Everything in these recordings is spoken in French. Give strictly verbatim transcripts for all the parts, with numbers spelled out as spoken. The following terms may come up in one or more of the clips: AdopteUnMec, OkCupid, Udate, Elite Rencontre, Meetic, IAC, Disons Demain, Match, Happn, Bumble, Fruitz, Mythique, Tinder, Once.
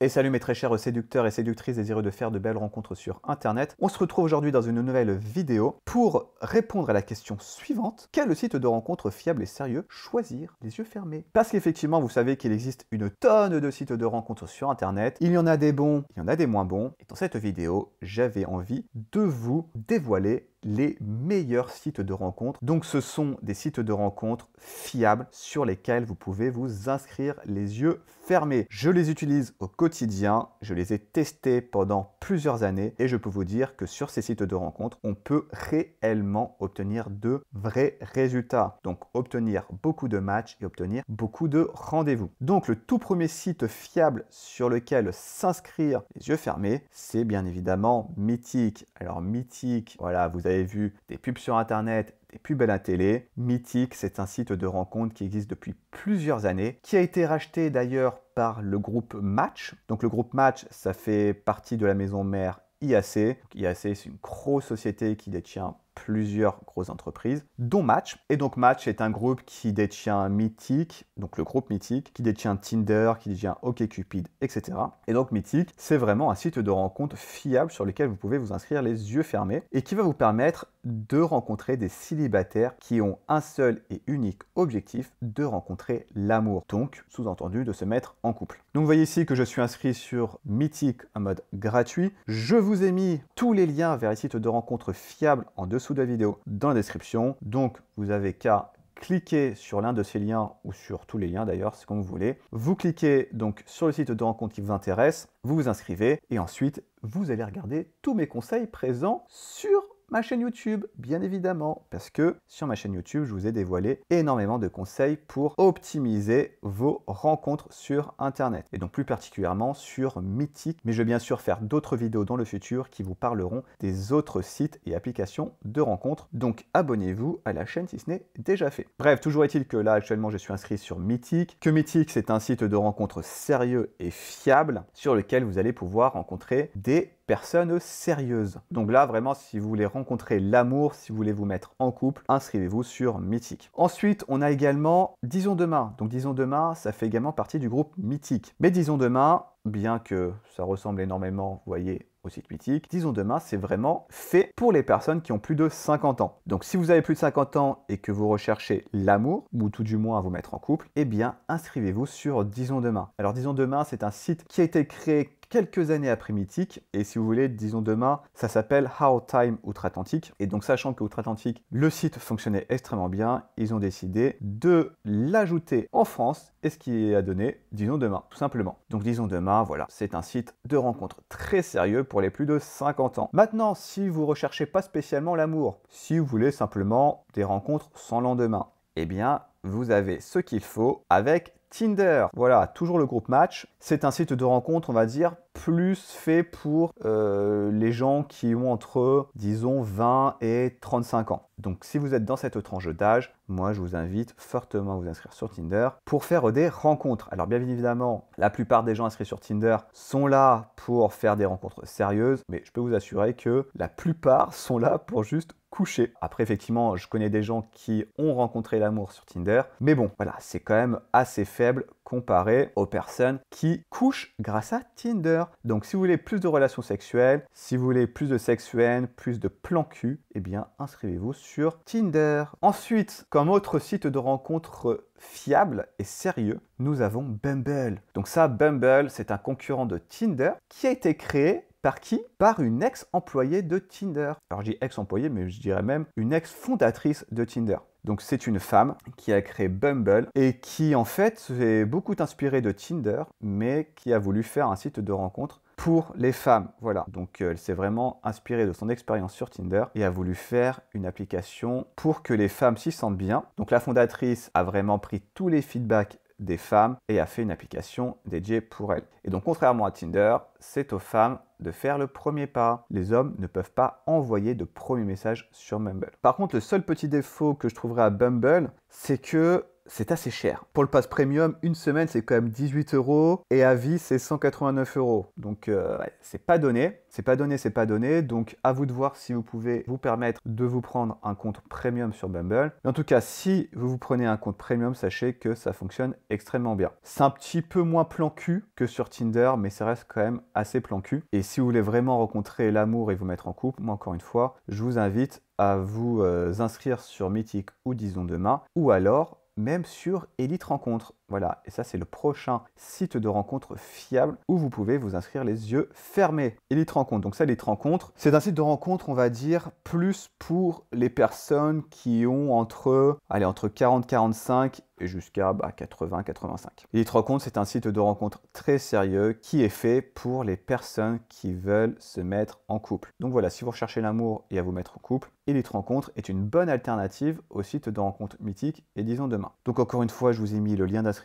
Et salut mes très chers séducteurs et séductrices désireux de faire de belles rencontres sur internet. On se retrouve aujourd'hui dans une nouvelle vidéo pour répondre à la question suivante. Quel site de rencontre fiable et sérieux choisir les yeux fermés? Parce qu'effectivement, vous savez qu'il existe une tonne de sites de rencontres sur internet. Il y en a des bons, il y en a des moins bons. Et dans cette vidéo, j'avais envie de vous dévoiler les meilleurs sites de rencontres. Donc ce sont des sites de rencontres fiables sur lesquels vous pouvez vous inscrire les yeux fermés. Je les utilise au quotidien, je les ai testés pendant plusieurs années et je peux vous dire que sur ces sites de rencontres, on peut réellement obtenir de vrais résultats. Donc obtenir beaucoup de matchs et obtenir beaucoup de rendez-vous. Donc le tout premier site fiable sur lequel s'inscrire les yeux fermés, c'est bien évidemment Meetic. Alors Meetic, voilà, vous avez vu des pubs sur internet, des pubs à la télé. Meetic, c'est un site de rencontre qui existe depuis plusieurs années, qui a été racheté d'ailleurs par le groupe Match. Donc le groupe Match, ça fait partie de la maison mère I A C. Donc, I A C, c'est une grosse société qui détient plusieurs grosses entreprises, dont Match. Et donc Match est un groupe qui détient Mythique, donc le groupe Mythique, qui détient Tinder, qui détient OkCupid, et cetera. Et donc Mythique, c'est vraiment un site de rencontre fiable sur lequel vous pouvez vous inscrire les yeux fermés et qui va vous permettre de rencontrer des célibataires qui ont un seul et unique objectif, de rencontrer l'amour. Donc, sous-entendu, de se mettre en couple. Donc vous voyez ici que je suis inscrit sur Mythique en mode gratuit. Je vous ai mis tous les liens vers les sites de rencontre fiables en dessous de la vidéo dans la description, donc vous avez qu'à cliquer sur l'un de ces liens ou sur tous les liens d'ailleurs, c'est comme vous voulez. Vous cliquez donc sur le site de rencontre qui vous intéresse, vous vous inscrivez et ensuite vous allez regarder tous mes conseils présents sur ma chaîne YouTube, bien évidemment, parce que sur ma chaîne YouTube, je vous ai dévoilé énormément de conseils pour optimiser vos rencontres sur Internet, et donc plus particulièrement sur Meetic. Mais je vais bien sûr faire d'autres vidéos dans le futur qui vous parleront des autres sites et applications de rencontres, donc abonnez-vous à la chaîne si ce n'est déjà fait. Bref, toujours est-il que là, actuellement, je suis inscrit sur Meetic, que Meetic, c'est un site de rencontres sérieux et fiable, sur lequel vous allez pouvoir rencontrer des personnes sérieuses. Donc là, vraiment, si vous voulez rencontrer l'amour, si vous voulez vous mettre en couple, inscrivez-vous sur Meetic. Ensuite, on a également Disons Demain. Donc Disons Demain, ça fait également partie du groupe Meetic. Mais Disons Demain, bien que ça ressemble énormément, vous voyez, au site Meetic, Disons Demain, c'est vraiment fait pour les personnes qui ont plus de cinquante ans. Donc si vous avez plus de cinquante ans et que vous recherchez l'amour, ou tout du moins à vous mettre en couple, eh bien, inscrivez-vous sur Disons Demain. Alors Disons Demain, c'est un site qui a été créé quelques années après Meetic, et si vous voulez, Disons Demain, ça s'appelle How Time Outre-Atlantique, et donc sachant que Outre-Atlantique, le site fonctionnait extrêmement bien, ils ont décidé de l'ajouter en France, et ce qui a donné Disons Demain, tout simplement. Donc Disons Demain, voilà, c'est un site de rencontre très sérieux pour les plus de cinquante ans. Maintenant, si vous recherchez pas spécialement l'amour, si vous voulez simplement des rencontres sans lendemain, eh bien, vous avez ce qu'il faut avec Tinder. Voilà, toujours le groupe Match. C'est un site de rencontre, on va dire, plus fait pour euh, les gens qui ont entre, disons, vingt et trente-cinq ans. Donc, si vous êtes dans cette tranche d'âge, moi, je vous invite fortement à vous inscrire sur Tinder pour faire des rencontres. Alors, bien évidemment, la plupart des gens inscrits sur Tinder sont là pour faire des rencontres sérieuses, mais je peux vous assurer que la plupart sont là pour juste coucher. Après, effectivement, je connais des gens qui ont rencontré l'amour sur Tinder, mais bon, voilà, c'est quand même assez faible comparé aux personnes qui couchent grâce à Tinder. Donc, si vous voulez plus de relations sexuelles, si vous voulez plus de sexuels, plus de plans cul, eh bien, inscrivez-vous sur Tinder. Ensuite, comme autre site de rencontre fiable et sérieux, nous avons Bumble. Donc ça, Bumble, c'est un concurrent de Tinder qui a été créé par qui? Par une ex-employée de Tinder. Alors, je dis ex-employée, mais je dirais même une ex-fondatrice de Tinder. Donc, c'est une femme qui a créé Bumble et qui, en fait, s'est beaucoup inspirée de Tinder, mais qui a voulu faire un site de rencontre pour les femmes. Voilà, donc elle s'est vraiment inspirée de son expérience sur Tinder et a voulu faire une application pour que les femmes s'y sentent bien. Donc, la fondatrice a vraiment pris tous les feedbacks des femmes et a fait une application dédiée pour elles. Et donc, contrairement à Tinder, c'est aux femmes de faire le premier pas. Les hommes ne peuvent pas envoyer de premier message sur Bumble. Par contre, le seul petit défaut que je trouverais à Bumble, c'est que c'est assez cher. Pour le pass premium, une semaine, c'est quand même dix-huit euros et à vie, c'est cent quatre-vingt-neuf euros. Donc, euh, ouais, c'est pas donné. C'est pas donné, c'est pas donné. Donc, à vous de voir si vous pouvez vous permettre de vous prendre un compte premium sur Bumble. Mais en tout cas, si vous vous prenez un compte premium, sachez que ça fonctionne extrêmement bien. C'est un petit peu moins plan cul que sur Tinder, mais ça reste quand même assez plan cul. Et si vous voulez vraiment rencontrer l'amour et vous mettre en couple, moi, encore une fois, je vous invite à vous euh, inscrire sur Meetic ou Disons Demain, ou alors même sur Elite Rencontre. Voilà, et ça c'est le prochain site de rencontre fiable où vous pouvez vous inscrire les yeux fermés. Elite Rencontre, donc ça Elite Rencontre, c'est un site de rencontre, on va dire, plus pour les personnes qui ont entre, allez, entre quarante quarante-cinq et jusqu'à bah, quatre-vingts quatre-vingt-cinq. Elite Rencontre, c'est un site de rencontre très sérieux qui est fait pour les personnes qui veulent se mettre en couple. Donc voilà, si vous recherchez l'amour et à vous mettre en couple, Elite Rencontre est une bonne alternative au site de rencontre Mythique et Disons Demain. Donc encore une fois, je vous ai mis le lien d'inscription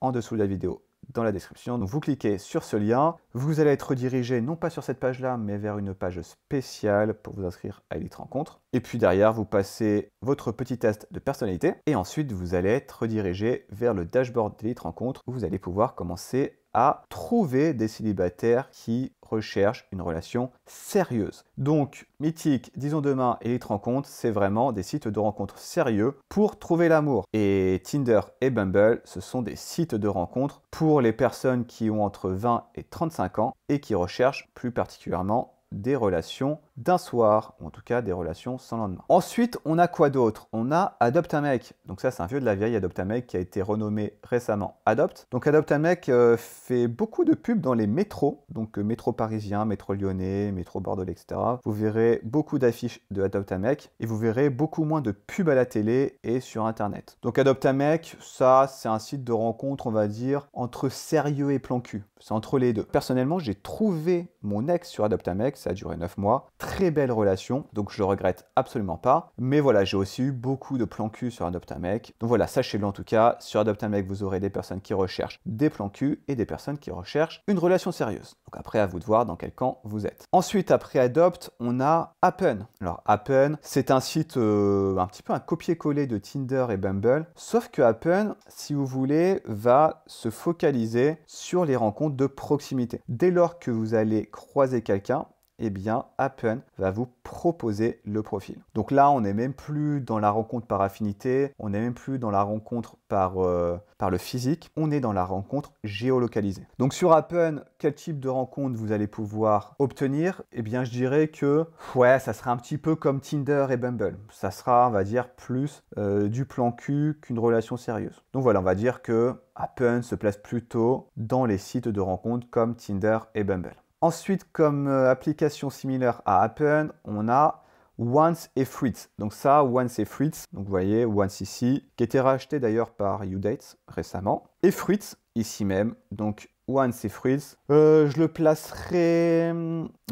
en dessous de la vidéo dans la description. Donc vous cliquez sur ce lien, vous allez être redirigé non pas sur cette page là mais vers une page spéciale pour vous inscrire à Elite Rencontre, et puis derrière vous passez votre petit test de personnalité et ensuite vous allez être redirigé vers le dashboard d'Elite Rencontre où vous allez pouvoir commencer à trouver des célibataires qui recherchent une relation sérieuse. Donc Mythique, Disons Demain et Elite Rencontre, c'est vraiment des sites de rencontres sérieux pour trouver l'amour. Et Tinder et Bumble, ce sont des sites de rencontres pour les personnes qui ont entre vingt et trente-cinq ans et qui recherchent plus particulièrement des relations d'un soir, ou en tout cas des relations sans lendemain. Ensuite, on a quoi d'autre? On a AdopteUnMec. Donc ça, c'est un vieux de la vieille, AdopteUnMec, qui a été renommé récemment Adopte. Donc AdopteUnMec euh, fait beaucoup de pubs dans les métros, donc euh, métro parisien, métro lyonnais, métro bordelais, et cetera. Vous verrez beaucoup d'affiches de AdopteUnMec et vous verrez beaucoup moins de pubs à la télé et sur Internet. Donc AdopteUnMec, ça, c'est un site de rencontre, on va dire, entre sérieux et plan cul. C'est entre les deux. Personnellement, j'ai trouvé mon ex sur AdopteUnMec, ça a duré neuf mois. Très belle relation, donc je regrette absolument pas. Mais voilà, j'ai aussi eu beaucoup de plans cul sur AdopteUnMec. Donc voilà, sachez-le en tout cas, sur AdopteUnMec, vous aurez des personnes qui recherchent des plans cul et des personnes qui recherchent une relation sérieuse. Donc après, à vous de voir dans quel camp vous êtes. Ensuite, après Adopte, on a Happn. Alors Happn, c'est un site euh, un petit peu un copier-coller de Tinder et Bumble. Sauf que Happn, si vous voulez, va se focaliser sur les rencontres de proximité. Dès lors que vous allez croiser quelqu'un, eh bien, Happn va vous proposer le profil. Donc là, on n'est même plus dans la rencontre par affinité, on n'est même plus dans la rencontre par, euh, par le physique, on est dans la rencontre géolocalisée. Donc sur Happn, quel type de rencontre vous allez pouvoir obtenir? Eh bien, je dirais que, ouais, ça sera un petit peu comme Tinder et Bumble. Ça sera, on va dire, plus euh, du plan cul qu'une relation sérieuse. Donc voilà, on va dire que Happn se place plutôt dans les sites de rencontres comme Tinder et Bumble. Ensuite, comme application similaire à Happn, on a Once et Fruitz. Donc ça, Once et Fruitz, donc vous voyez, Once ici, qui a été racheté d'ailleurs par Udate récemment, et Fruitz, ici même, donc Once et Fruitz. Euh, je le placerai...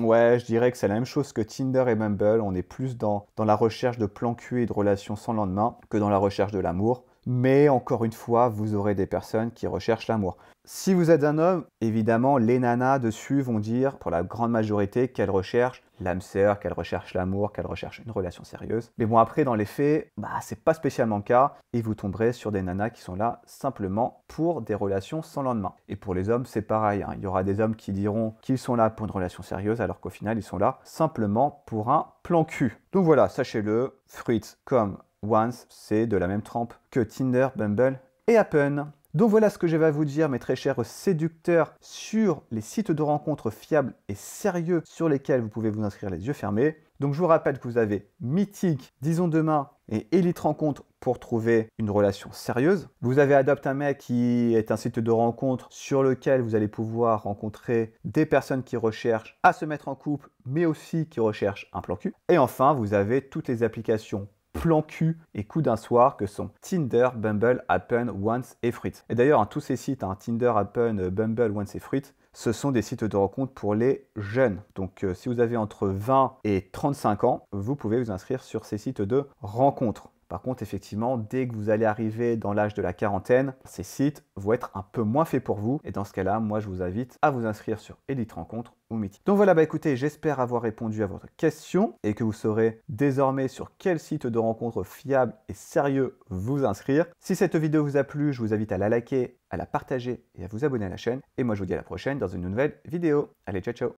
Ouais, je dirais que c'est la même chose que Tinder et Bumble, on est plus dans, dans la recherche de plans cul et de relations sans lendemain que dans la recherche de l'amour. Mais encore une fois, vous aurez des personnes qui recherchent l'amour. Si vous êtes un homme, évidemment, les nanas dessus vont dire, pour la grande majorité, qu'elles recherchent l'âme sœur, qu'elles recherchent l'amour, qu'elles recherchent une relation sérieuse. Mais bon, après, dans les faits, bah, c'est pas spécialement le cas. Et vous tomberez sur des nanas qui sont là simplement pour des relations sans lendemain. Et pour les hommes, c'est pareil, hein. Il y aura des hommes qui diront qu'ils sont là pour une relation sérieuse, alors qu'au final, ils sont là simplement pour un plan cul. Donc voilà, sachez-le, Fruitz comme Once, c'est de la même trempe que Tinder, Bumble et Happn. Donc voilà ce que j'avais à vous dire, mes très chers séducteurs, sur les sites de rencontres fiables et sérieux sur lesquels vous pouvez vous inscrire les yeux fermés. Donc je vous rappelle que vous avez Mythique, Disons Demain et Elite Rencontre pour trouver une relation sérieuse. Vous avez AdopteUnMec qui est un site de rencontre sur lequel vous allez pouvoir rencontrer des personnes qui recherchent à se mettre en couple, mais aussi qui recherchent un plan cul. Et enfin, vous avez toutes les applications plan cul et coup d'un soir que sont Tinder, Bumble, Happn, Once et Fruitz. Et d'ailleurs, hein, tous ces sites, hein, Tinder, Happn, Bumble, Once et Fruitz, ce sont des sites de rencontre pour les jeunes. Donc euh, si vous avez entre vingt et trente-cinq ans, vous pouvez vous inscrire sur ces sites de rencontres. Par contre, effectivement, dès que vous allez arriver dans l'âge de la quarantaine, ces sites vont être un peu moins faits pour vous. Et dans ce cas-là, moi, je vous invite à vous inscrire sur Elite Rencontre ou Meetic. Donc voilà, bah écoutez, j'espère avoir répondu à votre question et que vous saurez désormais sur quel site de rencontre fiable et sérieux vous inscrire. Si cette vidéo vous a plu, je vous invite à la liker, à la partager et à vous abonner à la chaîne. Et moi, je vous dis à la prochaine dans une nouvelle vidéo. Allez, ciao, ciao!